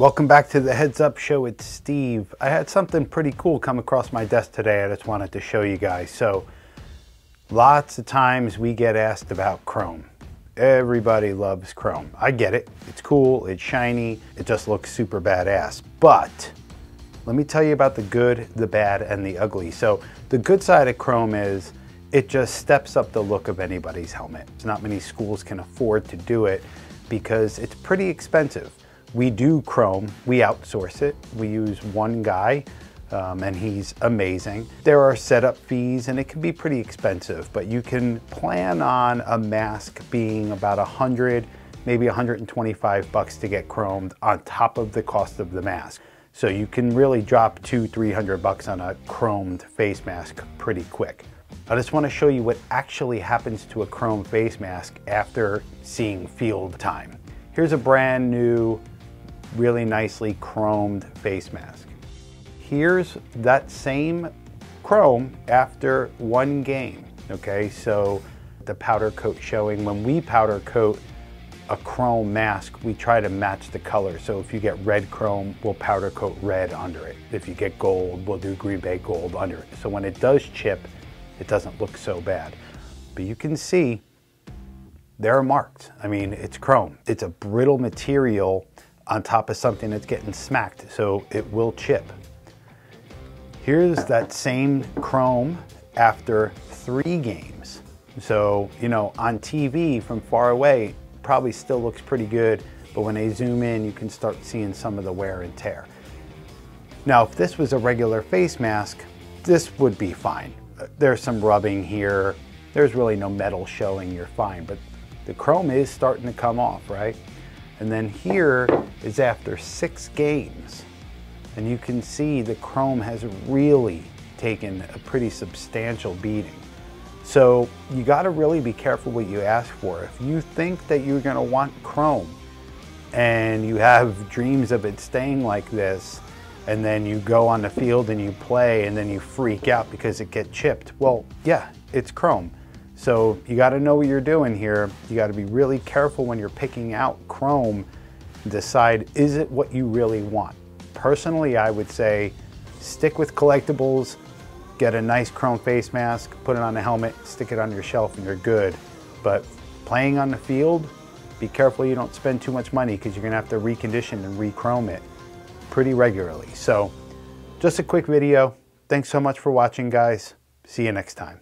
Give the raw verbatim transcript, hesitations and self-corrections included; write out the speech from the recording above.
Welcome back to the Heads Up Show with Steve. I had something pretty cool come across my desk today. I just wanted to show you guys. So lots of times we get asked about chrome. Everybody loves chrome. I get it. It's cool. It's shiny. It just looks super badass. But let me tell you about the good, the bad, and the ugly. So the good side of chrome is it just steps up the look of anybody's helmet. Not many schools can afford to do it because it's pretty expensive. We do chrome, we outsource it. We use one guy um, and he's amazing. There are setup fees and it can be pretty expensive, but you can plan on a mask being about a hundred, maybe a hundred twenty-five bucks to get chromed on top of the cost of the mask. So you can really drop two, three hundred bucks on a chromed face mask pretty quick. I just wanna show you what actually happens to a chrome face mask after seeing field time. Here's a brand new, really nicely chromed face mask. Here's that same chrome after one game, okay? So the powder coat showing, when we powder coat a chrome mask, we try to match the color. So if you get red chrome, we'll powder coat red under it. If you get gold, we'll do Green Bay gold under it. So when it does chip, it doesn't look so bad. But you can see they're marked. I mean, it's chrome. It's a brittle material on top of something that's getting smacked, so it will chip. Here's that same chrome after three games. So, you know, on T V from far away, probably still looks pretty good, but when they zoom in, you can start seeing some of the wear and tear. Now, if this was a regular face mask, this would be fine. There's some rubbing here. There's really no metal showing, you're fine, but the chrome is starting to come off, right? And then here is after six games. And you can see the chrome has really taken a pretty substantial beating. So you gotta really be careful what you ask for. If you think that you're gonna want chrome and you have dreams of it staying like this, and then you go on the field and you play and then you freak out because it gets chipped, well, yeah, it's chrome. So you gotta know what you're doing here. You gotta be really careful when you're picking out chrome. Decide, is it what you really want? Personally, I would say, stick with collectibles, get a nice chrome face mask, put it on a helmet, stick it on your shelf and you're good. But playing on the field, be careful you don't spend too much money because you're gonna have to recondition and re-chrome it pretty regularly. So just a quick video. Thanks so much for watching, guys. See you next time.